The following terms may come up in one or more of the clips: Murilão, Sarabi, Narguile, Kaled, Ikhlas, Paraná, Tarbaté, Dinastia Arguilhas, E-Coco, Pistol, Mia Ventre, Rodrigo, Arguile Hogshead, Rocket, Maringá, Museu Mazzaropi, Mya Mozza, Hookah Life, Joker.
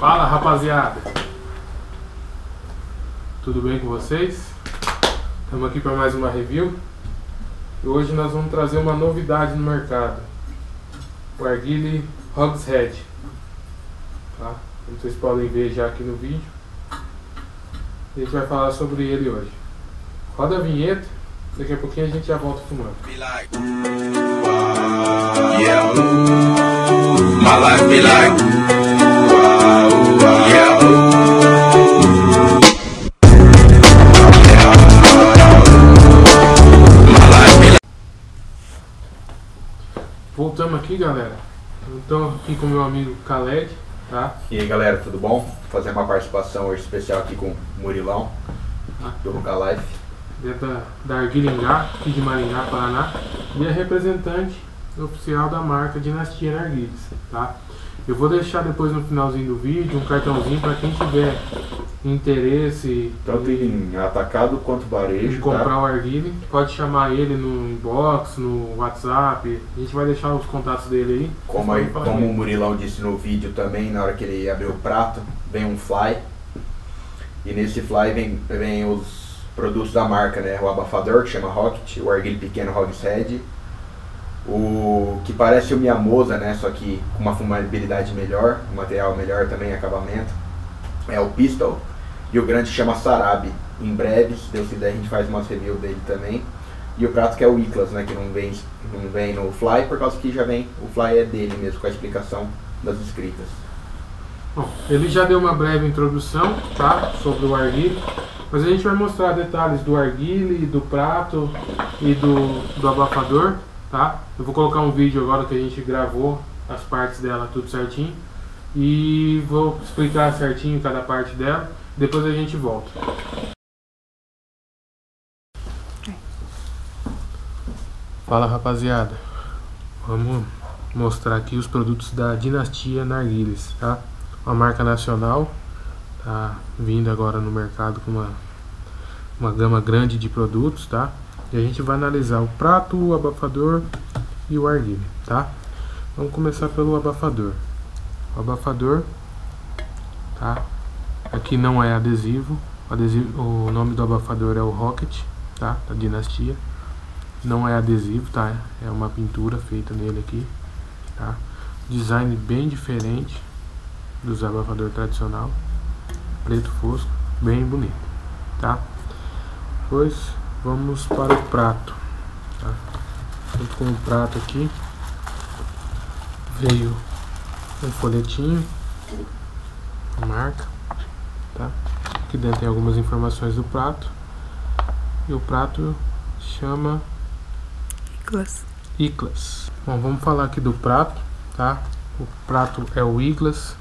Fala, rapaziada. Tudo bem com vocês? Estamos aqui para mais uma review. E hoje nós vamos trazer uma novidade no mercado. O Arguile Hogshead. Tá? Como vocês podem ver já aqui no vídeo. A gente vai falar sobre ele hoje. Roda a vinheta. Daqui a pouquinho a gente já volta fumando. Voltamos aqui, galera. Então aqui com meu amigo Kaled, tá? E aí, galera, tudo bom? Vou fazer uma participação hoje especial aqui com o Murilão, do Hookah Life, da Arguilhas, aqui de Maringá, Paraná, e é representante oficial da marca Dinastia Arguilhas, tá? Eu vou deixar depois no finalzinho do vídeo um cartãozinho para quem tiver interesse, tanto em atacado quanto varejo, comprar, tá? O Arguile, pode chamar ele no inbox, no WhatsApp, a gente vai deixar os contatos dele aí. Como o Murilão disse no vídeo também, na hora que ele abriu o prato, vem um fly, e nesse fly vem os produtos da marca, né? O abafador, que chama Rocket, o Arguile pequeno Hogshead, o que parece o Mya Mozza, né? Só que com uma fumabilidade melhor, um material melhor também, acabamento. É o Pistol. E o grande chama Sarabi. Em breve, se Deus quiser, a gente faz uma review dele também. E o prato que é o Ikhlas, né? Que não vem no fly, por causa que já vem. O fly é dele mesmo, com a explicação das escritas. Bom, ele já deu uma breve introdução, tá? Sobre o Arguile. Mas a gente vai mostrar detalhes do Arguile, do prato e do abafador, tá? Eu vou colocar um vídeo agora que a gente gravou as partes dela tudo certinho e vou explicar certinho cada parte dela, depois a gente volta. Fala, rapaziada, vamos mostrar aqui os produtos da Dinastia Arguilhas, tá? Uma marca nacional, tá vindo agora no mercado com uma gama grande de produtos, tá? E a gente vai analisar o prato, o abafador e o Arguile, tá? Vamos começar pelo abafador. O abafador, tá? Aqui não é adesivo. O nome do abafador é o Rocket, tá? Da Dinastia. Não é adesivo, tá? É uma pintura feita nele aqui, tá? Design bem diferente dos abafadores tradicional. Preto fosco, bem bonito, tá? Pois vamos para o prato, tá? Junto com o prato aqui veio um folhetinho, a marca, tá? Aqui dentro tem algumas informações do prato. E o prato chama Ikhlas. Bom, vamos falar aqui do prato, tá? O prato é o Ikhlas,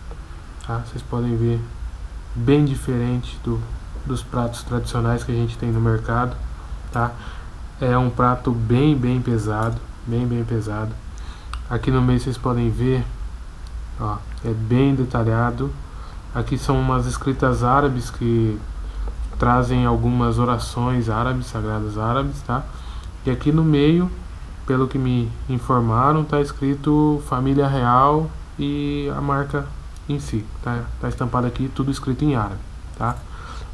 tá? Vocês podem ver, bem diferente dos pratos tradicionais que a gente tem no mercado, tá? É um prato bem pesado, bem pesado. Aqui no meio vocês podem ver, ó, é bem detalhado. Aqui são umas escritas árabes que trazem algumas orações árabes, sagradas árabes, tá? E aqui no meio, pelo que me informaram, tá escrito família real e a marca em si, tá? Tá estampado aqui, tudo escrito em árabe, tá?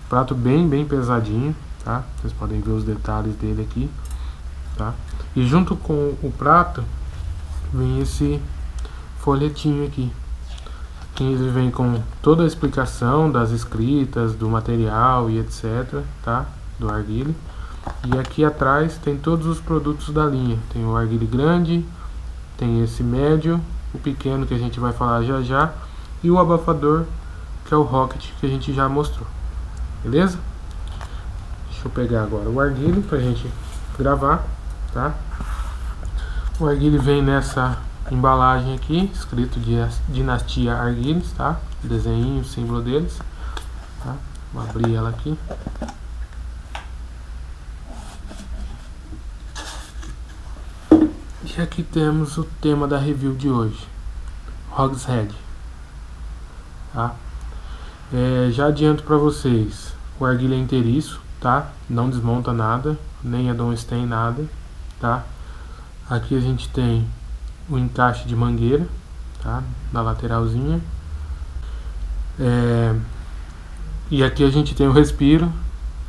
Prato bem pesadinho, tá? Vocês podem ver os detalhes dele aqui, tá? E junto com o prato vem esse folhetinho aqui. Aqui ele vem com toda a explicação das escritas, do material e etc, tá? Do Arguile. E aqui atrás tem todos os produtos da linha. Tem o Arguile grande, tem esse médio, o pequeno que a gente vai falar já já, e o abafador, que é o Rocket, que a gente já mostrou. Beleza? Deixa eu pegar agora o Arguile pra gente gravar, tá? O Arguile vem nessa embalagem aqui, escrito Dinastia Arguilhas, tá? Desenho, símbolo deles, tá? Vou abrir ela aqui. E aqui temos o tema da review de hoje, Hogshead, tá? Já adianto pra vocês, o Arguile é inteiriço, tá? Não desmonta nada, nem a Donstein nada, tá? Aqui a gente tem o encaixe de mangueira, tá? Na lateralzinha. E aqui a gente tem o respiro,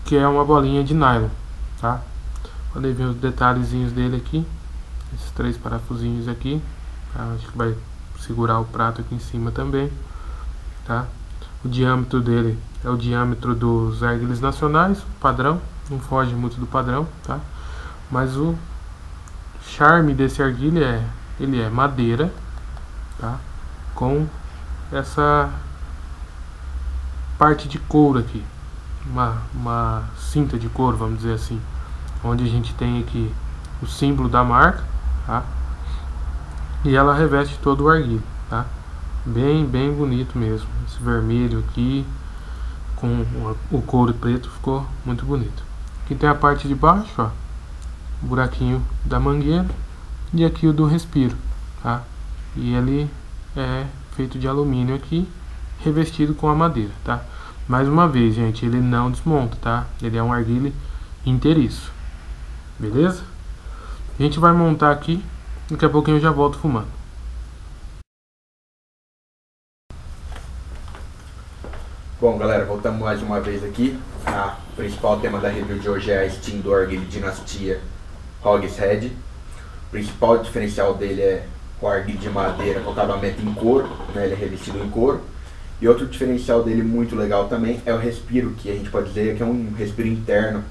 que é uma bolinha de nylon, tá? Podem ver os detalhezinhos dele aqui, esses três parafusinhos aqui, tá? Acho que vai segurar o prato aqui em cima também, tá? O diâmetro dele é o diâmetro dos arguilhas nacionais, padrão, não foge muito do padrão, tá? Mas o charme desse arguilha é, ele é madeira, tá? Com essa parte de couro aqui, uma cinta de couro, vamos dizer assim, onde a gente tem aqui o símbolo da marca, tá? E ela reveste todo o arguilha, tá? Bem bonito mesmo, esse vermelho aqui com o couro preto ficou muito bonito. Aqui tem a parte de baixo, ó, o buraquinho da mangueira, e aqui o do respiro, tá? E ele é feito de alumínio aqui, revestido com a madeira, tá? Mais uma vez, gente, ele não desmonta, tá? Ele é um arguile inteiriço, beleza? A gente vai montar aqui, daqui a pouquinho eu já volto fumando. Bom, galera, voltamos mais uma vez aqui. O principal tema da review de hoje é a Steam do arguile Dinastia Hogshead. O principal diferencial dele é o arguile de madeira com acabamento em couro, né? Ele é revestido em couro. E outro diferencial dele muito legal também é o respiro, que a gente pode dizer que é um respiro interno,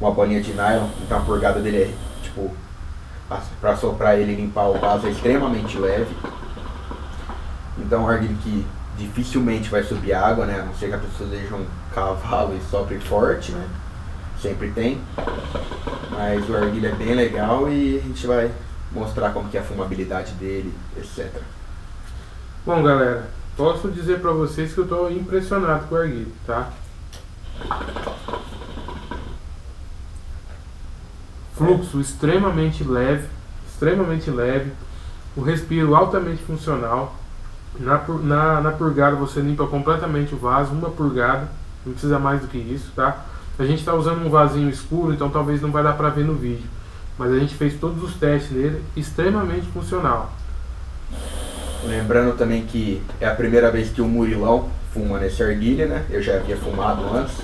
uma bolinha de nylon. Então a purgada dele é, tipo, para soprar ele e limpar o vaso é extremamente leve. Então é um arguile que dificilmente vai subir água, né? A não ser que a pessoa seja um cavalo e sopre forte, né? Sempre tem. Mas o arguilha é bem legal e a gente vai mostrar como que é a fumabilidade dele, etc. Bom, galera, posso dizer pra vocês que eu tô impressionado com o arguilha, tá? Fluxo extremamente leve, o respiro altamente funcional. Na purgada você limpa completamente o vaso, uma purgada, não precisa mais do que isso, tá? A gente está usando um vasinho escuro, então talvez não vai dar para ver no vídeo, mas a gente fez todos os testes nele, extremamente funcional. Lembrando também que é a primeira vez que o Murilão fuma nesse arguilha, né? Eu já havia fumado antes.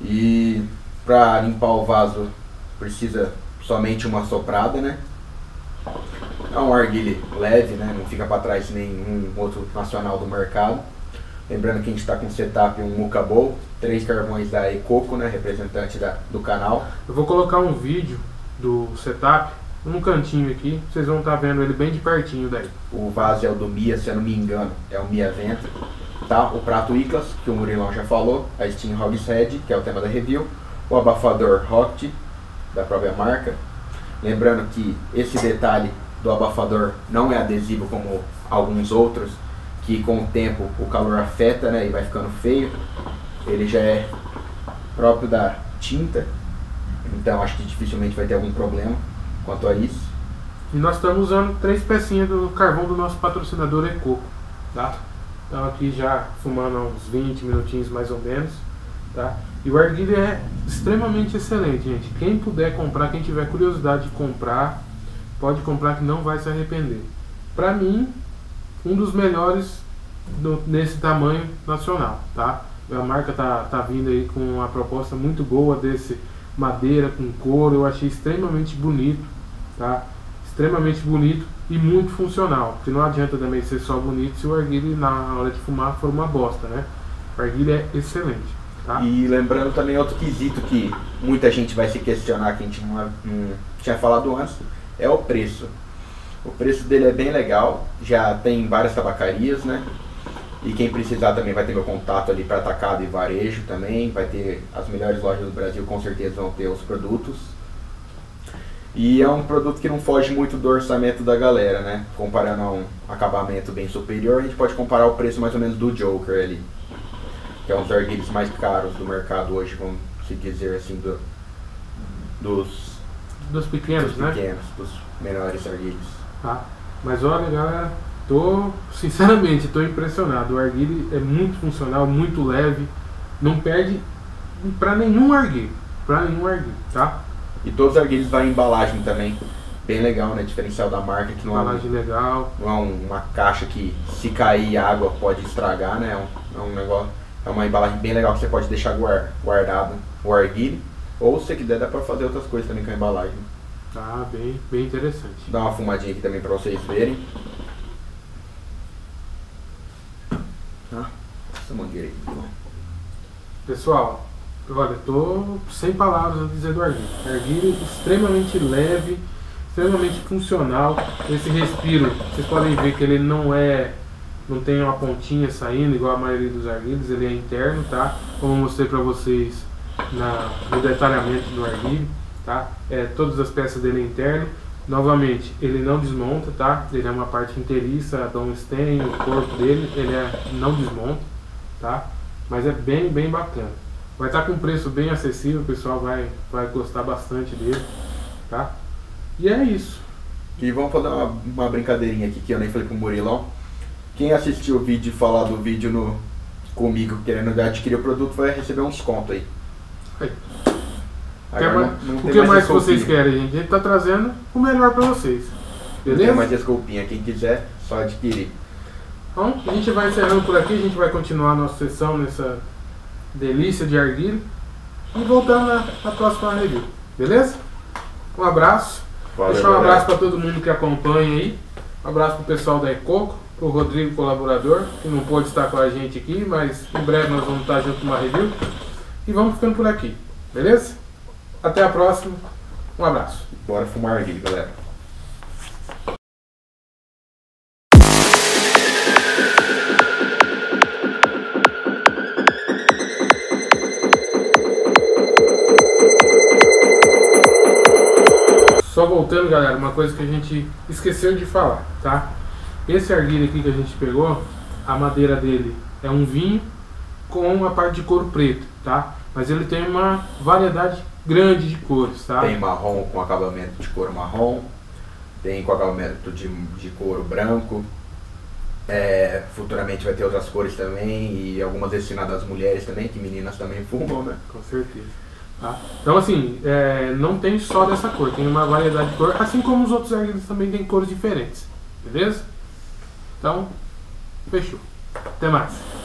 E para limpar o vaso precisa somente uma soprada, né? É um arguile leve, né? Não fica para trás de nenhum outro nacional do mercado. Lembrando que a gente está com um setup, um hookah bowl, 3 carvões da E-Coco, né? Representante do canal. Eu vou colocar um vídeo do setup num cantinho aqui, vocês vão estar vendo ele bem de pertinho daí. O vaso é o do Mia, se eu não me engano, é o Mia Ventre, tá? O prato Ikhlas, que o Murilão já falou, a Steam Hogshead, que é o tema da review, o abafador Rocket, da própria marca. Lembrando que esse detalhe do abafador não é adesivo como alguns outros, que com o tempo o calor afeta, né, e vai ficando feio. Ele já é próprio da tinta, então acho que dificilmente vai ter algum problema quanto a isso. E nós estamos usando 3 pecinhas do carvão do nosso patrocinador E-Coco, tá? Então aqui já fumando uns 20 minutinhos mais ou menos, tá? E o arguilha é extremamente excelente, gente. Quem puder comprar, quem tiver curiosidade de comprar, pode comprar que não vai se arrepender. Pra mim, um dos melhores nesse tamanho nacional, tá? A marca tá vindo aí com uma proposta muito boa desse madeira com couro. Eu achei extremamente bonito, tá? Extremamente bonito e muito funcional. Porque não adianta também ser só bonito se o arguilha na hora de fumar for uma bosta, né? O arguilha é excelente, tá? E lembrando também outro quesito que muita gente vai se questionar, que a gente não tinha falado antes, é o preço. O preço dele é bem legal, já tem várias tabacarias, né? E quem precisar também vai ter meu contato ali para atacado e varejo também, vai ter as melhores lojas do Brasil, com certeza vão ter os produtos. E é um produto que não foge muito do orçamento da galera, né? Comparando a um acabamento bem superior, a gente pode comparar o preço mais ou menos do Joker ali, que é um dos arguilhas mais caros do mercado hoje, vamos se dizer assim, dos pequenos, né? Dos menores arguilhas. Tá. Mas olha, galera, sinceramente tô impressionado. O arguile é muito funcional, muito leve, não perde para nenhum arguile, tá? E todos os arguilhas vai em embalagem também bem legal, né? Diferencial da marca, que não é legal. Não é uma caixa que se cair água pode estragar, né? É um negócio, é uma embalagem bem legal que você pode deixar guardado o arguile. Ou se quiser dá pra fazer outras coisas também com a embalagem. Tá bem interessante. Dá uma fumadinha aqui também pra vocês verem. Essa mangueira aí. Pessoal, olha, tô sem palavras a dizer do arguile. Arguile extremamente leve, extremamente funcional. Esse respiro, vocês podem ver que ele não tem uma pontinha saindo igual a maioria dos arguiles, ele é interno, tá? Como eu mostrei pra vocês no detalhamento do arguile, tá? Todas as peças dele é interno. Novamente, ele não desmonta, tá? Ele é uma parte inteiriça, dá um stem, o corpo dele, não desmonta, tá? Mas é bem bacana. Vai estar com um preço bem acessível, o pessoal vai gostar bastante dele, tá? E é isso. E vamos fazer uma brincadeirinha aqui, que eu nem falei com o Murilão. Quem assistiu o vídeo e falar do vídeo comigo, querendo adquirir o produto, vai receber uns contos aí. O que mais vocês querem, gente? A gente tá trazendo o melhor pra vocês, beleza? Não tem mais desculpinha, quem quiser, só adquirir. Então, a gente vai encerrando por aqui, a gente vai continuar a nossa sessão nessa delícia de arguile e voltando na próxima review, beleza? Um abraço, deixar um abraço para todo mundo que acompanha aí, um abraço pro pessoal da E-Coco, pro Rodrigo colaborador, que não pôde estar com a gente aqui, mas em breve nós vamos estar junto com uma review e vamos ficando por aqui, beleza? Até a próxima, um abraço. Bora fumar arguile, galera. Só voltando, galera, uma coisa que a gente esqueceu de falar, tá? Esse arguile aqui que a gente pegou, a madeira dele é um vinho com a parte de couro preto, tá? Mas ele tem uma variedade grande de cores, tá? Tem marrom com acabamento de couro marrom, tem com acabamento de couro branco, futuramente vai ter outras cores também e algumas destinadas às mulheres também, que meninas também fumam, né? Com certeza. Tá? Então assim, não tem só dessa cor, tem uma variedade de cor, assim como os outros arguiles também tem cores diferentes, beleza? Então, fechou. Até mais.